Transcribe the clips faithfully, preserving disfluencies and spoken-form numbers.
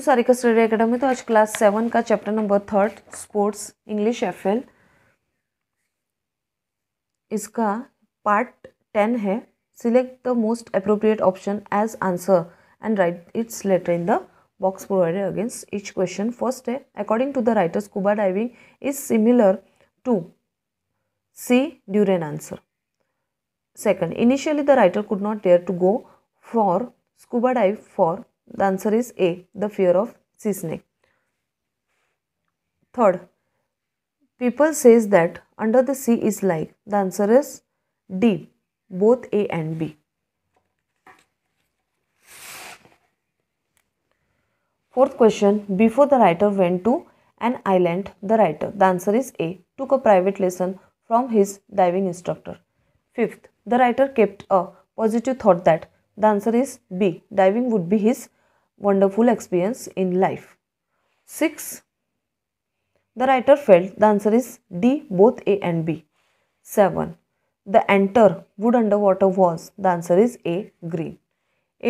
To Sarika study academy. तो आज class seven का chapter number third sports English F L, इसका पार्ट टेन है। Select the most appropriate option as answer and write its letter in the box provided against each question. First है, according to the writer scuba diving is similar to sea ड्यूरेन answer. Second, initially the writer could not dare to go for scuba dive for the answer is A, the fear of sea snake. Third, people says that under the sea is like, the answer is D, both A and B. Fourth question, before the writer went to an island, the writer, the answer is A, took a private lesson from his diving instructor. Fifth, the writer kept a positive thought that, the answer is B, diving would be his wonderful experience in life. Six. The writer felt, the answer is D, both A and B. Seven. The anchor wood underwater was, the answer is A, green.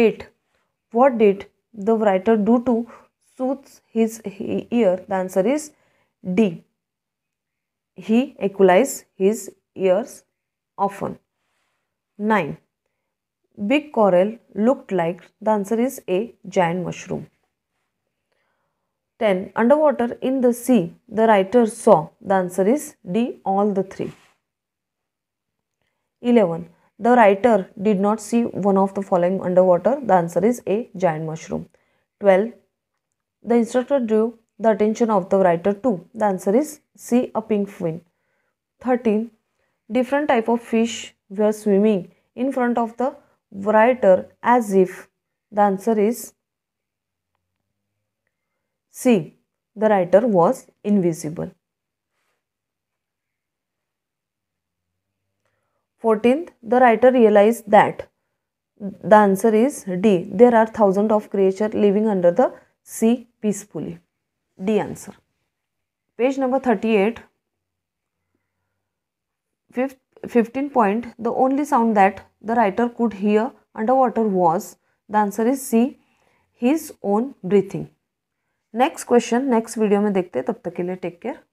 Eight. What did the writer do to soothe his ear? The answer is D, he equalized his ears often. Nine. Big coral looked like, the answer is A, giant mushroom. ten. Underwater in the sea, the writer saw, the answer is D, all the three. eleven. The writer did not see one of the following underwater, the answer is A, giant mushroom. twelve. The instructor drew the attention of the writer to, the answer is C, a penguin. thirteen. Different type of fish were swimming in front of the writer as if, the answer is C, the writer was invisible. fourteenth. The writer realized that, the answer is D, there are thousands of creatures living under the sea peacefully. D answer. Page number thirty-eight. Fifth. Fifteen point, the only sound that the writer could hear underwater was, the answer is C, his own breathing. Next question, next video में देखते हैं, तब तक के लिए take care.